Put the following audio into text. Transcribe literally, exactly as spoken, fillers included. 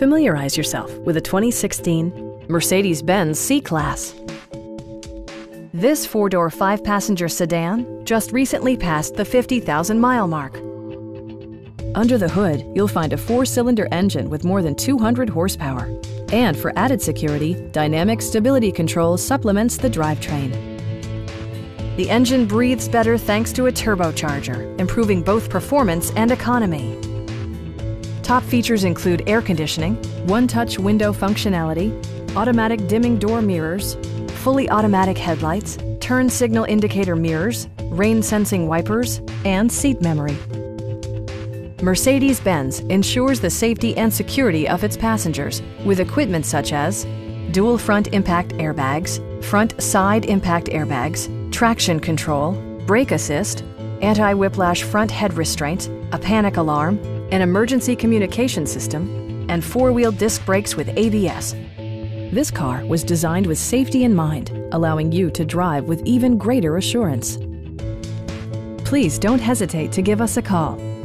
Familiarize yourself with a twenty sixteen Mercedes-Benz C-Class. This four-door, five-passenger sedan just recently passed the fifty thousand mile mark. Under the hood, you'll find a four-cylinder engine with more than two hundred horsepower. And for added security, dynamic stability control supplements the drivetrain. The engine breathes better thanks to a turbocharger, improving both performance and economy. Top features include air conditioning, one-touch window functionality, automatic dimming door mirrors, fully automatic headlights, turn signal indicator mirrors, rain-sensing wipers, and seat memory. Mercedes-Benz ensures the safety and security of its passengers with equipment such as dual front impact airbags, front side impact airbags, traction control, brake assist, anti-whiplash front head restraint, a panic alarm, an emergency communication system, and four-wheel disc brakes with A B S. This car was designed with safety in mind, allowing you to drive with even greater assurance. Please don't hesitate to give us a call.